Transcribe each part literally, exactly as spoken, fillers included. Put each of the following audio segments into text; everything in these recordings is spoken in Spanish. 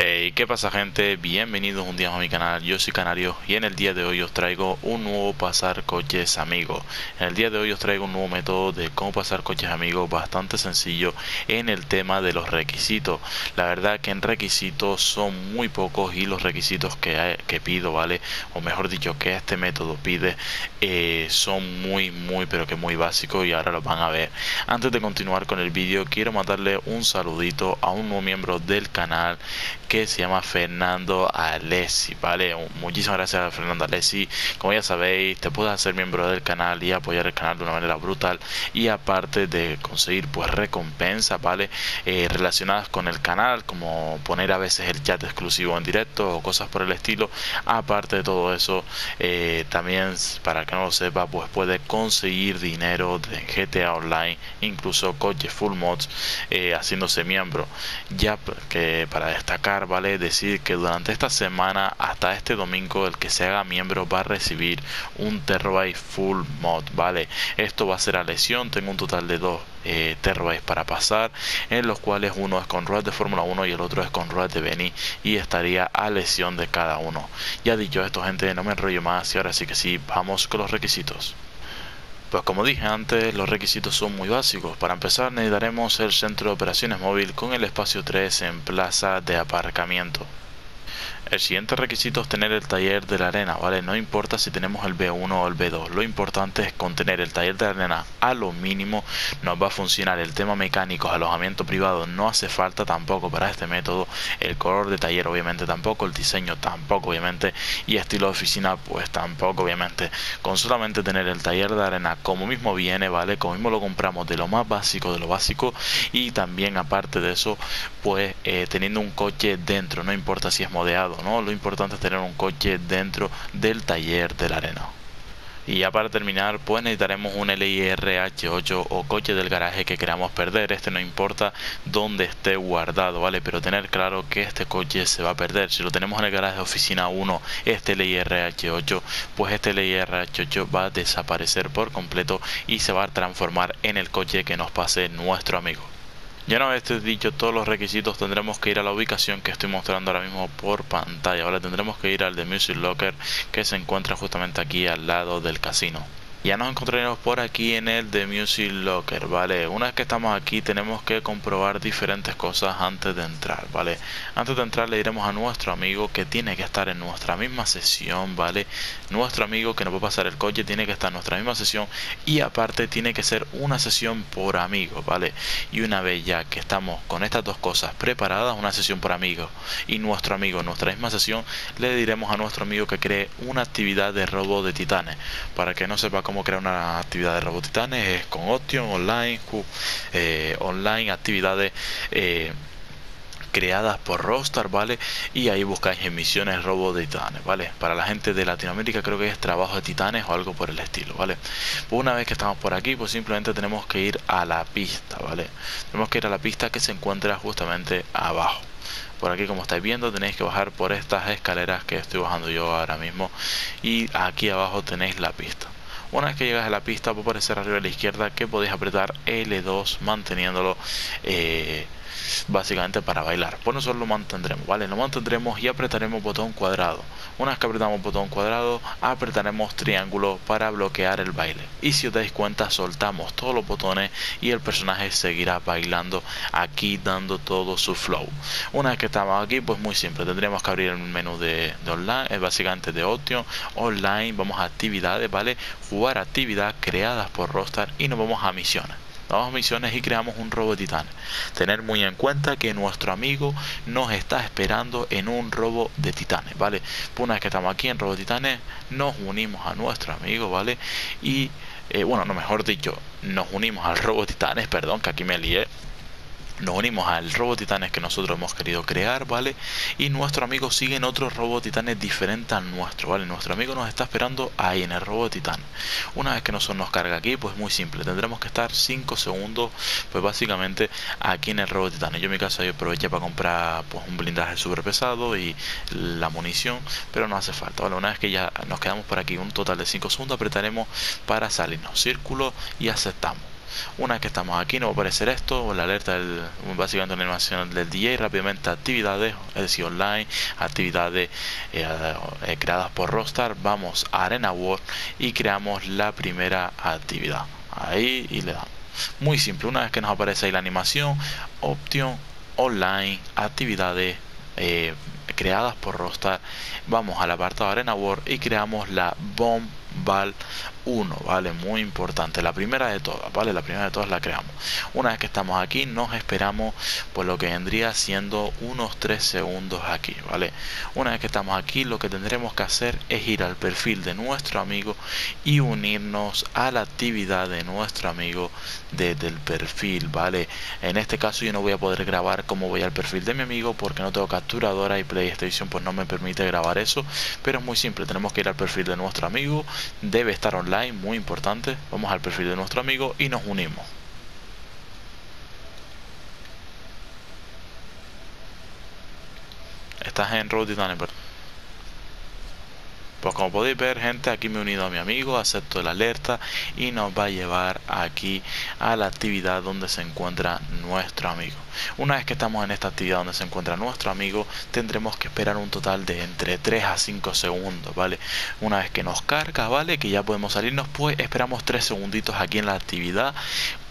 Hey, ¿qué pasa, gente? Bienvenidos un día más a mi canal. Yo soy Canario y en el día de hoy os traigo un nuevo pasar coches amigos. En el día de hoy os traigo un nuevo método de cómo pasar coches amigos, bastante sencillo en el tema de los requisitos. La verdad que en requisitos son muy pocos y los requisitos que, hay, que pido, ¿vale? O mejor dicho, que este método pide eh, son muy, muy, pero que muy básicos y ahora los van a ver. Antes de continuar con el vídeo, quiero mandarle un saludito a un nuevo miembro del canal que se llama Fernando Alessi, ¿vale? Muchísimas gracias a Fernando Alessi. Como ya sabéis, te puedes hacer miembro del canal y apoyar el canal de una manera brutal, y aparte de conseguir pues recompensas, ¿vale? Eh, relacionadas con el canal, como poner a veces el chat exclusivo en directo o cosas por el estilo. Aparte de todo eso, eh, también, para que no lo sepa, pues puedes conseguir dinero de G T A Online, incluso coches full mods, eh, haciéndose miembro. Ya que para destacar, vale decir que durante esta semana hasta este domingo el que se haga miembro va a recibir un terabyte full mod, vale. Esto va a ser a lesión. Tengo un total de dos eh, terabytes para pasar, en los cuales uno es con ruedas de Fórmula uno y el otro es con ruedas de Benny, y estaría a lesión de cada uno. Ya dicho esto, gente, no me enrollo más y ahora sí que sí, vamos con los requisitos. Pues como dije antes, los requisitos son muy básicos. Para empezar, necesitaremos el centro de operaciones móvil con el espacio tres en plaza de aparcamiento. El siguiente requisito es tener el taller de la arena, ¿vale? No importa si tenemos el B uno o el B dos, lo importante es con tener el taller de la arena a lo mínimo nos va a funcionar. El tema mecánicos, alojamiento privado no hace falta tampoco para este método, el color de taller obviamente tampoco, el diseño tampoco obviamente, y estilo de oficina pues tampoco obviamente. Con solamente tener el taller de arena como mismo viene, ¿vale? Como mismo lo compramos, de lo más básico de lo básico, y también aparte de eso pues eh, teniendo un coche dentro, no importa si es modeado, ¿no? Lo importante es tener un coche dentro del taller de la arena. Y ya para terminar, pues necesitaremos un L I R H ocho o coche del garaje que queramos perder. Este no importa dónde esté guardado, ¿vale? Pero tener claro que este coche se va a perder. Si lo tenemos en el garaje de oficina uno, este L I R H ocho, pues este L I R H ocho va a desaparecer por completo y se va a transformar en el coche que nos pase nuestro amigo. Ya una vez dicho todos los requisitos, tendremos que ir a la ubicación que estoy mostrando ahora mismo por pantalla, ¿vale? Tendremos que ir al de Music Locker, que se encuentra justamente aquí al lado del casino. Ya nos encontraremos por aquí en el de Music Locker, ¿vale? Una vez que estamos aquí tenemos que comprobar diferentes cosas antes de entrar, ¿vale? Antes de entrar le diremos a nuestro amigo que tiene que estar en nuestra misma sesión, ¿vale? Nuestro amigo que nos va a pasar el coche tiene que estar en nuestra misma sesión, y aparte tiene que ser una sesión por amigo, ¿vale? Y una vez ya que estamos con estas dos cosas preparadas, una sesión por amigo y nuestro amigo en nuestra misma sesión, le diremos a nuestro amigo que cree una actividad de robo de titanes. Para que no sepa cómo crear una actividad de robo titanes, es con Option Online, eh, Online actividades eh, creadas por Rockstar, ¿vale? Y ahí buscáis emisiones robo de titanes, ¿vale? Para la gente de Latinoamérica creo que es trabajo de titanes o algo por el estilo, ¿vale? Pues una vez que estamos por aquí, pues simplemente tenemos que ir a la pista, ¿vale? Tenemos que ir a la pista que se encuentra justamente abajo. Por aquí, como estáis viendo, tenéis que bajar por estas escaleras que estoy bajando yo ahora mismo, y aquí abajo tenéis la pista. Una vez que llegas a la pista, va a aparecer arriba a la izquierda que podéis apretar L dos manteniéndolo eh, básicamente para bailar. Pues nosotros lo mantendremos, ¿vale? Lo mantendremos y apretaremos botón cuadrado. Una vez que apretamos botón cuadrado, apretaremos triángulo para bloquear el baile. Y si os dais cuenta, soltamos todos los botones y el personaje seguirá bailando aquí, dando todo su flow. Una vez que estamos aquí, pues muy simple, tendremos que abrir el menú de, de online, es básicamente de opción online, vamos a actividades, ¿vale? Jugar actividad creadas por Rockstar, y nos vamos a misiones. Vamos a misiones y creamos un robo de titanes. Tener muy en cuenta que nuestro amigo nos está esperando en un robo de titanes, ¿vale? Pues una vez que estamos aquí en robo de titanes, nos unimos a nuestro amigo, ¿vale? Y, eh, bueno, no, mejor dicho, nos unimos al robo de titanes, perdón, que aquí me lié. Nos unimos al robo titanes que nosotros hemos querido crear, ¿vale? Y nuestro amigo sigue en otro robo titanes diferente al nuestro, ¿vale? Nuestro amigo nos está esperando ahí en el robo titán. Una vez que nosotros nos carga aquí, pues muy simple, tendremos que estar cinco segundos, pues básicamente aquí en el robo titanes. Yo en mi caso yo aproveché para comprar pues un blindaje súper pesado y la munición, pero no hace falta, ¿vale? Una vez que ya nos quedamos por aquí un total de cinco segundos, apretaremos para salirnos, círculo, y aceptamos. Una vez que estamos aquí nos va a aparecer esto, la alerta del, básicamente una animación del D J, rápidamente actividades, es decir, online, actividades eh, eh, creadas por Rockstar. Vamos a Arena War y creamos la primera actividad, ahí, y le damos. Muy simple, una vez que nos aparece ahí la animación, opción, online, actividades eh, creadas por Rockstar, vamos al apartado Arena World y creamos la Bomb Ball uno, vale, muy importante, la primera de todas, vale, la primera de todas la creamos. Una vez que estamos aquí nos esperamos por lo que vendría siendo unos tres segundos aquí, vale. Una vez que estamos aquí lo que tendremos que hacer es ir al perfil de nuestro amigo y unirnos a la actividad de nuestro amigo desde el perfil, vale. En este caso yo no voy a poder grabar como voy al perfil de mi amigo porque no tengo capturadora y PlayStation pues no me permite grabar eso, pero es muy simple, tenemos que ir al perfil de nuestro amigo, debe estar online, muy importante, vamos al perfil de nuestro amigo y nos unimos. Estás en Road Titanic, perdón. Pues como podéis ver, gente, aquí me he unido a mi amigo, acepto la alerta y nos va a llevar aquí a la actividad donde se encuentra nuestro amigo. Una vez que estamos en esta actividad donde se encuentra nuestro amigo, tendremos que esperar un total de entre tres a cinco segundos, ¿vale? Una vez que nos carga, ¿vale? Que ya podemos salirnos, pues esperamos tres segunditos aquí en la actividad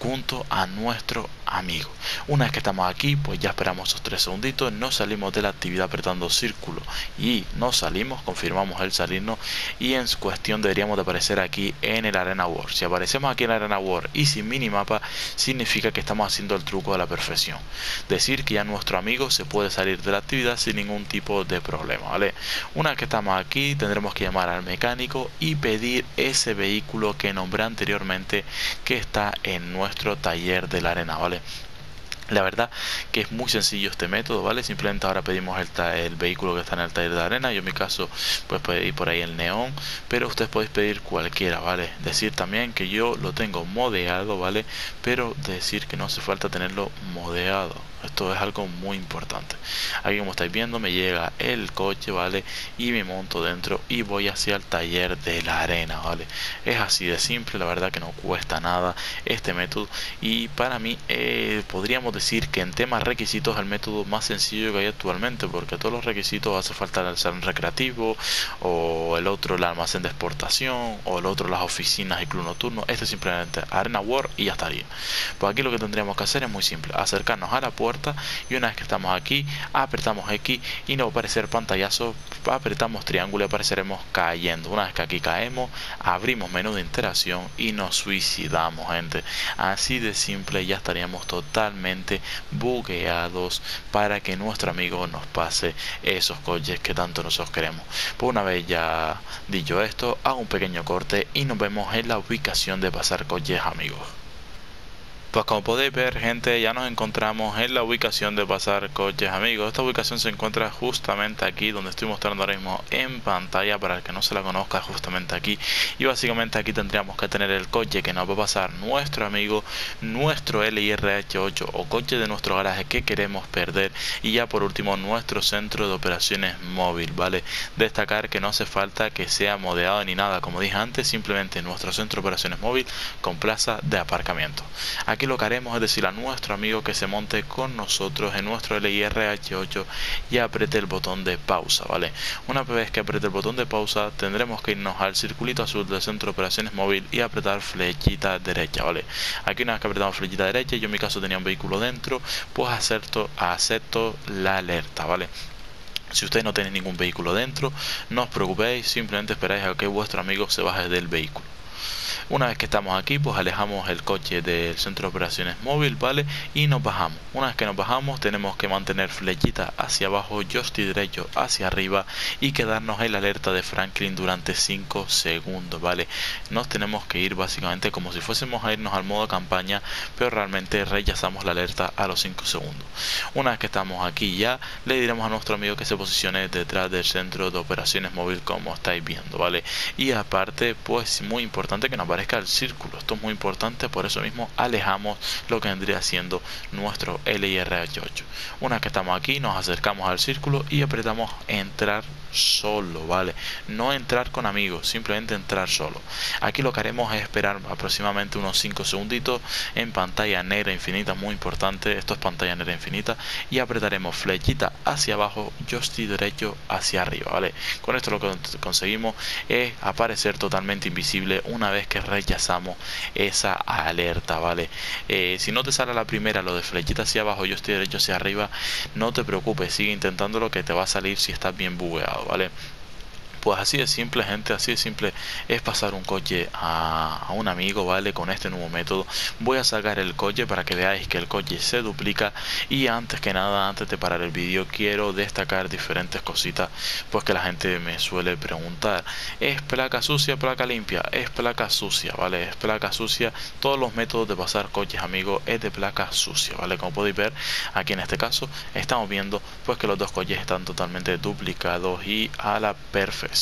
junto a nuestro amigo. Una vez que estamos aquí, pues ya esperamos esos tres segunditos, nos salimos de la actividad apretando círculo y nos salimos, confirmamos el salirnos y en cuestión deberíamos de aparecer aquí en el Arena War. Si aparecemos aquí en el Arena War y sin minimapa, significa que estamos haciendo el truco a la perfección. Decir que ya nuestro amigo se puede salir de la actividad sin ningún tipo de problema, ¿vale? Una vez que estamos aquí, tendremos que llamar al mecánico y pedir ese vehículo que nombré anteriormente que está en nuestro nuestro taller de la arena, ¿vale? La verdad que es muy sencillo este método, ¿vale? Simplemente ahora pedimos el, el vehículo que está en el taller de la arena. Yo en mi caso pues pedí por ahí el neón, pero ustedes podéis pedir cualquiera, ¿vale? Decir también que yo lo tengo modeado, ¿vale? Pero decir que no hace falta tenerlo modeado. Esto es algo muy importante. Aquí como estáis viendo me llega el coche, ¿vale? Y me monto dentro y voy hacia el taller de la arena, ¿vale? Es así de simple, la verdad que no cuesta nada este método. Y para mí eh, podríamos decir que en temas requisitos es el método más sencillo que hay actualmente, porque todos los requisitos hace falta el salón recreativo, o el otro el almacén de exportación, o el otro las oficinas y club nocturno. Este simplemente Arena World y ya estaría. Pues aquí lo que tendríamos que hacer es muy simple, acercarnos a la puerta y una vez que estamos aquí apretamos X y nos va a aparecer pantallazo, apretamos triángulo y apareceremos cayendo. Una vez que aquí caemos abrimos menú de interacción y nos suicidamos, gente, así de simple. Ya estaríamos totalmente bugueados para que nuestro amigo nos pase esos coches que tanto nosotros queremos. Pues una vez ya dicho esto, hago un pequeño corte y nos vemos en la ubicación de pasar coches, amigos. Pues como podéis ver, gente, ya nos encontramos en la ubicación de pasar coches, amigos. Esta ubicación se encuentra justamente aquí donde estoy mostrando ahora mismo en pantalla, para el que no se la conozca, justamente aquí. Y básicamente aquí tendríamos que tener el coche que nos va a pasar nuestro amigo, nuestro L I R H ocho o coche de nuestro garaje que queremos perder, y ya por último nuestro centro de operaciones móvil, ¿vale? Destacar que no hace falta que sea modeado ni nada, como dije antes, simplemente nuestro centro de operaciones móvil con plaza de aparcamiento. Aquí lo que haremos es decir a nuestro amigo que se monte con nosotros en nuestro L I R H ocho y apriete el botón de pausa, ¿vale? Una vez que apriete el botón de pausa tendremos que irnos al circulito azul del centro de operaciones móvil y apretar flechita derecha, ¿vale? Aquí una vez que apretamos flechita derecha, yo en mi caso tenía un vehículo dentro, pues acepto, acepto la alerta, ¿vale? Si ustedes no tienen ningún vehículo dentro, no os preocupéis, simplemente esperáis a que vuestro amigo se baje del vehículo. Una vez que estamos aquí, pues alejamos el coche del centro de operaciones móvil, ¿vale? Y nos bajamos. Una vez que nos bajamos, tenemos que mantener flechita hacia abajo, joystick derecho hacia arriba y quedarnos en la alerta de Franklin durante cinco segundos, ¿vale? Nos tenemos que ir básicamente como si fuésemos a irnos al modo campaña, pero realmente rechazamos la alerta a los cinco segundos. Una vez que estamos aquí ya, le diremos a nuestro amigo que se posicione detrás del centro de operaciones móvil, como estáis viendo, ¿vale? Y aparte, pues muy importante que nos vayamos aparezca el círculo. Esto es muy importante, por eso mismo alejamos lo que vendría siendo nuestro L R H ocho. Una vez que estamos aquí, nos acercamos al círculo y apretamos entrar solo, ¿vale? No entrar con amigos, simplemente entrar solo. Aquí lo que haremos es esperar aproximadamente unos cinco segunditos en pantalla negra infinita, muy importante, esto es pantalla negra infinita, y apretaremos flechita hacia abajo, joystick derecho hacia arriba, ¿vale? Con esto lo que conseguimos es aparecer totalmente invisible una vez que rechazamos esa alerta, ¿vale? Eh, si no te sale la primera, lo de flechita hacia abajo, joystick derecho hacia arriba, no te preocupes, sigue intentando, lo que te va a salir si estás bien bugueado, ¿vale? Pues así de simple, gente, así de simple es pasar un coche a, a un amigo, ¿vale? Con este nuevo método. Voy a sacar el coche para que veáis que el coche se duplica. Y antes que nada, antes de parar el vídeo, quiero destacar diferentes cositas, pues que la gente me suele preguntar. ¿Es placa sucia, placa limpia? Es placa sucia, ¿vale? Es placa sucia. Todos los métodos de pasar coches, amigos, es de placa sucia, ¿vale? Como podéis ver, aquí en este caso estamos viendo pues que los dos coches están totalmente duplicados y a la perfección.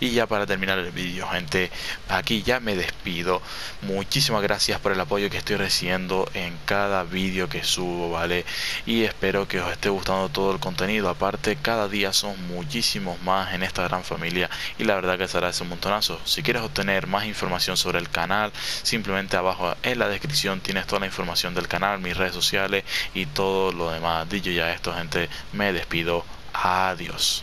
Y ya para terminar el vídeo, gente, aquí ya me despido. Muchísimas gracias por el apoyo que estoy recibiendo en cada vídeo que subo, ¿vale? Y espero que os esté gustando todo el contenido. Aparte, cada día son muchísimos más en esta gran familia y la verdad que será ese montonazo. Si quieres obtener más información sobre el canal, simplemente abajo en la descripción tienes toda la información del canal, mis redes sociales y todo lo demás. Dicho ya esto, gente, me despido. Adiós.